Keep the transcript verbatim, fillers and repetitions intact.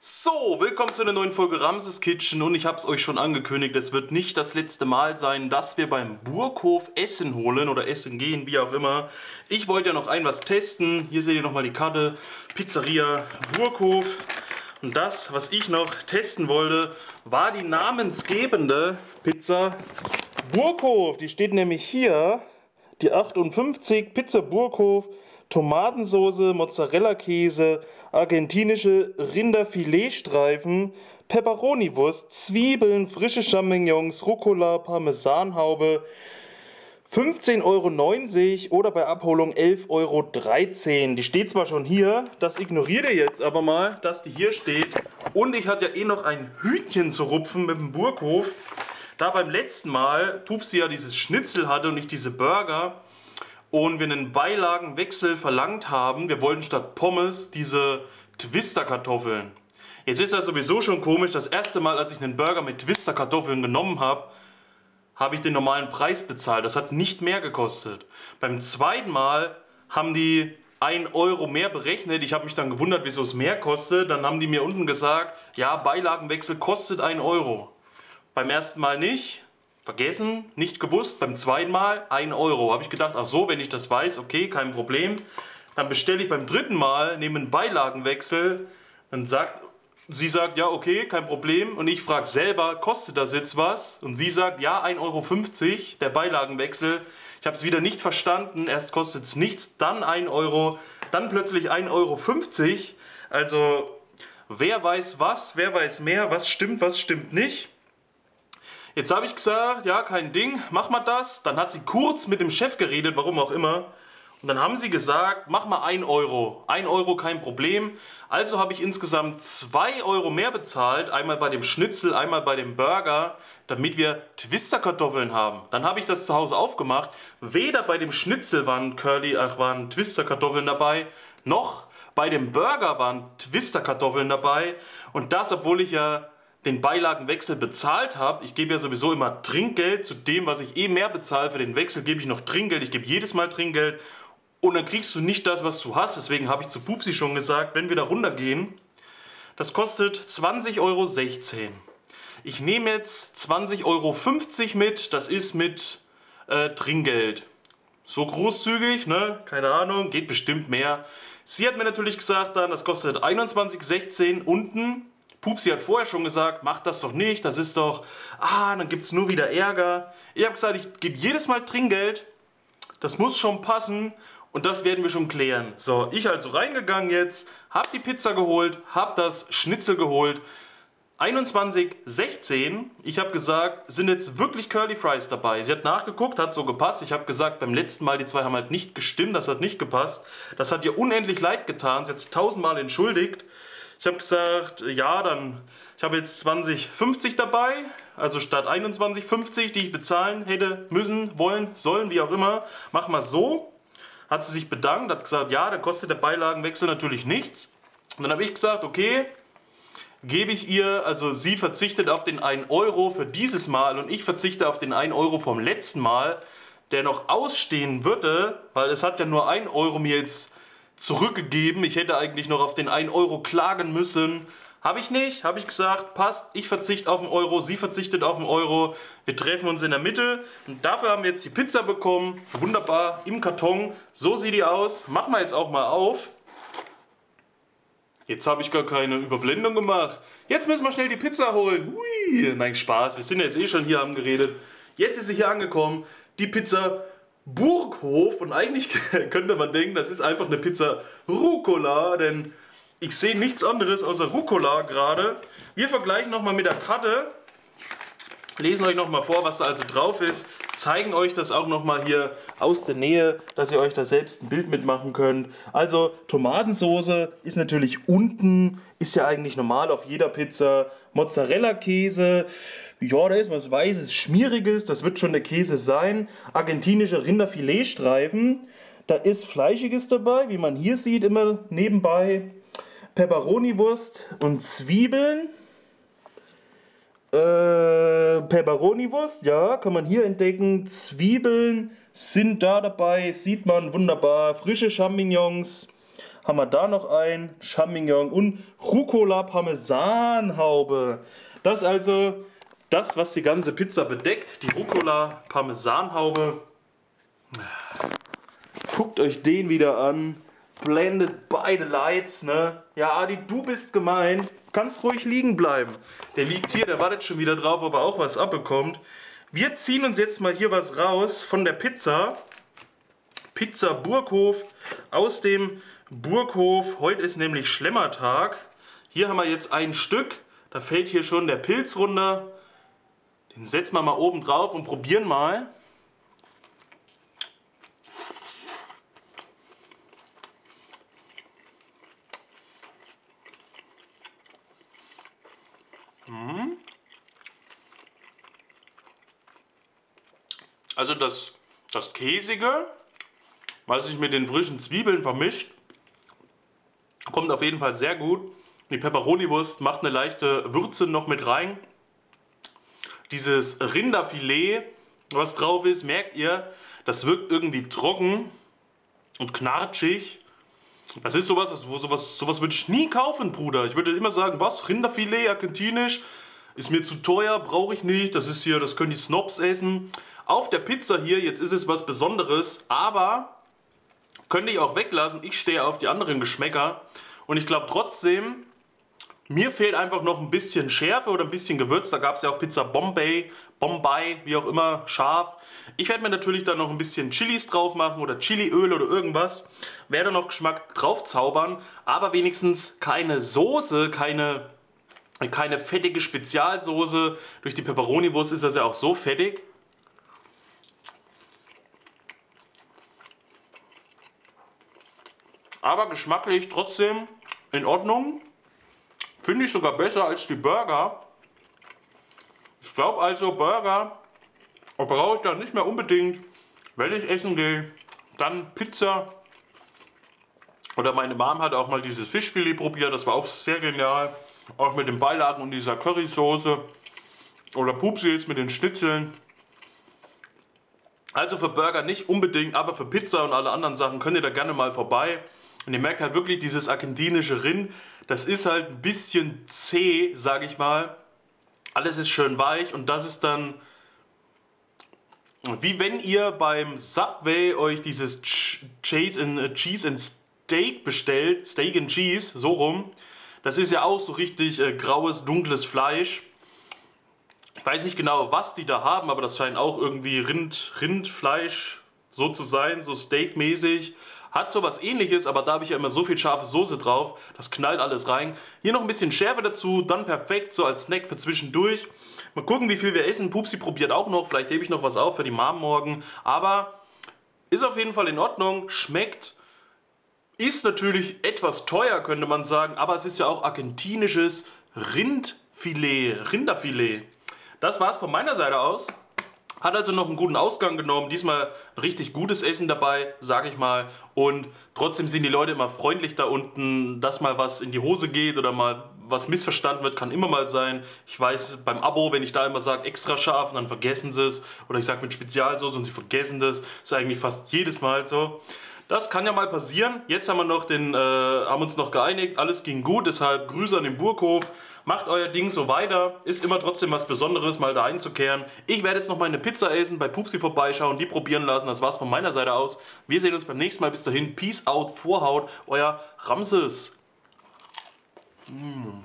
So, willkommen zu einer neuen Folge Ramses Kitchen und ich habe es euch schon angekündigt, es wird nicht das letzte Mal sein, dass wir beim Burghof Essen holen oder Essen gehen, wie auch immer. Ich wollte ja noch ein was testen, hier seht ihr nochmal die Karte, Pizzeria Burghof. Und das, was ich noch testen wollte, war die namensgebende Pizza Burghof. Die steht nämlich hier, die achtundfünfzig Pizza Burghof. Tomatensoße, Mozzarella-Käse, argentinische Rinderfiletstreifen, Pepperoni-Wurst, Zwiebeln, frische Champignons, Rucola, Parmesanhaube, fünfzehn Euro neunzig oder bei Abholung elf Euro dreizehn. Die steht zwar schon hier, das ignoriert ihr jetzt aber mal, dass die hier steht. Und ich hatte ja eh noch ein Hühnchen zu rupfen mit dem Burghof. Da beim letzten Mal Tupsi ja dieses Schnitzel hatte und nicht diese Burger, und wir einen Beilagenwechsel verlangt haben, wir wollten statt Pommes diese Twister-Kartoffeln. Jetzt ist das sowieso schon komisch, das erste Mal, als ich einen Burger mit Twister-Kartoffeln genommen habe, habe ich den normalen Preis bezahlt. Das hat nicht mehr gekostet. Beim zweiten Mal haben die einen Euro mehr berechnet. Ich habe mich dann gewundert, wieso es mehr kostet. Dann haben die mir unten gesagt, ja, Beilagenwechsel kostet einen Euro. Beim ersten Mal nicht. Vergessen, nicht gewusst, beim zweiten Mal einen Euro. Habe ich gedacht, ach so, wenn ich das weiß, okay, kein Problem. Dann bestelle ich beim dritten Mal, nehme einen Beilagenwechsel. Dann sagt, sie sagt, ja, okay, kein Problem. Und ich frage selber, kostet das jetzt was? Und sie sagt, ja, ein Euro fünfzig, der Beilagenwechsel. Ich habe es wieder nicht verstanden. Erst kostet es nichts, dann ein Euro, dann plötzlich ein Euro fünfzig. Also, wer weiß was, wer weiß mehr, was stimmt, was stimmt nicht. Jetzt habe ich gesagt, ja, kein Ding, mach mal das. Dann hat sie kurz mit dem Chef geredet, warum auch immer. Und dann haben sie gesagt, mach mal ein Euro. ein Euro, kein Problem. Also habe ich insgesamt zwei Euro mehr bezahlt. Einmal bei dem Schnitzel, einmal bei dem Burger, damit wir Twister-Kartoffeln haben. Dann habe ich das zu Hause aufgemacht. Weder bei dem Schnitzel waren Curly, ach, waren Twister-Kartoffeln dabei, noch bei dem Burger waren Twister-Kartoffeln dabei. Und das, obwohl ich ja den Beilagenwechsel bezahlt habe. Ich gebe ja sowieso immer Trinkgeld zu dem, was ich eh mehr bezahle. Für den Wechsel gebe ich noch Trinkgeld. Ich gebe jedes Mal Trinkgeld. Und dann kriegst du nicht das, was du hast. Deswegen habe ich zu Pupsi schon gesagt, wenn wir da runtergehen, das kostet zwanzig Euro sechzehn. Ich nehme jetzt zwanzig Euro fünfzig mit. Das ist mit äh, Trinkgeld. So großzügig, ne? Keine Ahnung. Geht bestimmt mehr. Sie hat mir natürlich gesagt, dann, das kostet einundzwanzig Euro sechzehn unten. Pupsi hat vorher schon gesagt, macht das doch nicht, das ist doch, ah, dann gibt es nur wieder Ärger. Ich habe gesagt, ich gebe jedes Mal Trinkgeld, das muss schon passen und das werden wir schon klären. So, ich also reingegangen jetzt, habe die Pizza geholt, habe das Schnitzel geholt, einundzwanzig Euro sechzehn. Ich habe gesagt, sind jetzt wirklich Curly Fries dabei? Sie hat nachgeguckt, hat so gepasst. Ich habe gesagt, beim letzten Mal, die zwei haben halt nicht gestimmt, das hat nicht gepasst. Das hat ihr unendlich leid getan, sie hat sich tausendmal entschuldigt. Ich habe gesagt, ja, dann, ich habe jetzt zwanzig Euro fünfzig dabei, also statt einundzwanzig Euro fünfzig, die ich bezahlen hätte müssen, wollen, sollen, wie auch immer, mach mal so. Hat sie sich bedankt, hat gesagt, ja, dann kostet der Beilagenwechsel natürlich nichts. Und dann habe ich gesagt, okay, gebe ich ihr, also sie verzichtet auf den einen Euro für dieses Mal und ich verzichte auf den einen Euro vom letzten Mal, der noch ausstehen würde, weil es hat ja nur einen Euro mir jetzt zurückgegeben. Ich hätte eigentlich noch auf den einen Euro klagen müssen. Habe ich nicht. Habe ich gesagt, passt, ich verzichte auf einen Euro, sie verzichtet auf einen Euro. Wir treffen uns in der Mitte. Und dafür haben wir jetzt die Pizza bekommen. Wunderbar, im Karton. So sieht die aus. Machen wir jetzt auch mal auf. Jetzt habe ich gar keine Überblendung gemacht. Jetzt müssen wir schnell die Pizza holen. Hui, nein, Spaß. Wir sind jetzt eh schon hier, haben geredet. Jetzt ist sie hier angekommen. Die Pizza Burghof, und eigentlich könnte man denken, das ist einfach eine Pizza Rucola, denn ich sehe nichts anderes außer Rucola gerade. Wir vergleichen nochmal mit der Karte, lesen euch nochmal vor, was da also drauf ist, zeigen euch das auch nochmal hier aus der Nähe, dass ihr euch da selbst ein Bild mitmachen könnt. Also Tomatensoße ist natürlich unten, ist ja eigentlich normal auf jeder Pizza. Mozzarella-Käse, ja, da ist was Weißes, Schmieriges, das wird schon der Käse sein. Argentinische Rinderfiletstreifen, da ist Fleischiges dabei, wie man hier sieht, immer nebenbei. Pepperoni-Wurst und Zwiebeln. Äh, Pepperoni-Wurst, ja, kann man hier entdecken. Zwiebeln sind da dabei, sieht man wunderbar. Frische Champignons, haben wir da noch ein Champignon und Rucola Parmesanhaube. Das ist also das, was die ganze Pizza bedeckt, die Rucola Parmesanhaube. Guckt euch den wieder an, blendet beide Lights, ne? Ja, Adi, du bist gemein, kannst ruhig liegen bleiben. Der liegt hier, der wartet schon wieder drauf, ob er auch was abbekommt. Wir ziehen uns jetzt mal hier was raus von der Pizza. Pizzeria Burghof aus dem Burghof. Heute ist nämlich Schlemmertag. Hier haben wir jetzt ein Stück. Da fällt hier schon der Pilz runter. Den setzen wir mal oben drauf und probieren mal. Mhm. Also das, das Käsige, was sich mit den frischen Zwiebeln vermischt, kommt auf jeden Fall sehr gut. Die Peperoni-Wurst macht eine leichte Würze noch mit rein. Dieses Rinderfilet, was drauf ist, merkt ihr, das wirkt irgendwie trocken und knatschig. Das ist sowas, sowas, sowas würde ich nie kaufen, Bruder. Ich würde immer sagen, was, Rinderfilet, argentinisch, ist mir zu teuer, brauche ich nicht. Das ist hier, das können die Snobs essen. Auf der Pizza hier, jetzt ist es was Besonderes, aber könnte ich auch weglassen. Ich stehe auf die anderen Geschmäcker. Und ich glaube trotzdem, mir fehlt einfach noch ein bisschen Schärfe oder ein bisschen Gewürz. Da gab es ja auch Pizza Bombay, Bombay, wie auch immer, scharf. Ich werde mir natürlich dann noch ein bisschen Chilis drauf machen oder Chiliöl oder irgendwas. Werde noch Geschmack drauf zaubern, aber wenigstens keine Soße, keine, keine fettige Spezialsoße. Durch die Peperoni-Wurst ist das ja auch so fettig. Aber geschmacklich trotzdem in Ordnung. Finde ich sogar besser als die Burger. Ich glaube also, Burger brauche ich dann nicht mehr unbedingt, wenn ich essen gehe. Dann Pizza. Oder meine Mom hat auch mal dieses Fischfilet probiert. Das war auch sehr genial. Auch mit den Beilagen und dieser Currysoße. Oder Pupsi jetzt mit den Schnitzeln. Also für Burger nicht unbedingt, aber für Pizza und alle anderen Sachen könnt ihr da gerne mal vorbei. Und ihr merkt halt wirklich, dieses argentinische Rind, das ist halt ein bisschen zäh, sage ich mal. Alles ist schön weich und das ist dann wie wenn ihr beim Subway euch dieses Cheese and, Cheese and Steak bestellt, Steak and Cheese, so rum. Das ist ja auch so richtig äh, graues, dunkles Fleisch. Ich weiß nicht genau, was die da haben, aber das scheint auch irgendwie Rind, Rindfleisch so zu sein, so Steak-mäßig. Hat sowas Ähnliches, aber da habe ich ja immer so viel scharfe Soße drauf, das knallt alles rein. Hier noch ein bisschen Schärfe dazu, dann perfekt, so als Snack für zwischendurch. Mal gucken, wie viel wir essen. Pupsi probiert auch noch, vielleicht hebe ich noch was auf für die Mom morgen. Aber ist auf jeden Fall in Ordnung, schmeckt. Ist natürlich etwas teuer, könnte man sagen, aber es ist ja auch argentinisches Rindfilet, Rinderfilet. Das war's von meiner Seite aus. Hat also noch einen guten Ausgang genommen. Diesmal richtig gutes Essen dabei, sage ich mal. Und trotzdem sind die Leute immer freundlich da unten, dass mal was in die Hose geht oder mal was missverstanden wird, kann immer mal sein. Ich weiß, beim Abo, wenn ich da immer sage, extra scharf, dann vergessen sie es. Oder ich sage mit Spezialsoße und sie vergessen das. Ist eigentlich fast jedes Mal so. Das kann ja mal passieren. Jetzt haben wir noch den, äh, haben uns noch geeinigt. Alles ging gut, deshalb Grüße an den Burghof. Macht euer Ding so weiter. Ist immer trotzdem was Besonderes, mal da einzukehren. Ich werde jetzt noch mal eine Pizza essen, bei Pupsi vorbeischauen, die probieren lassen. Das war's von meiner Seite aus. Wir sehen uns beim nächsten Mal. Bis dahin. Peace out, Vorhaut. Euer Ramses. Mmh.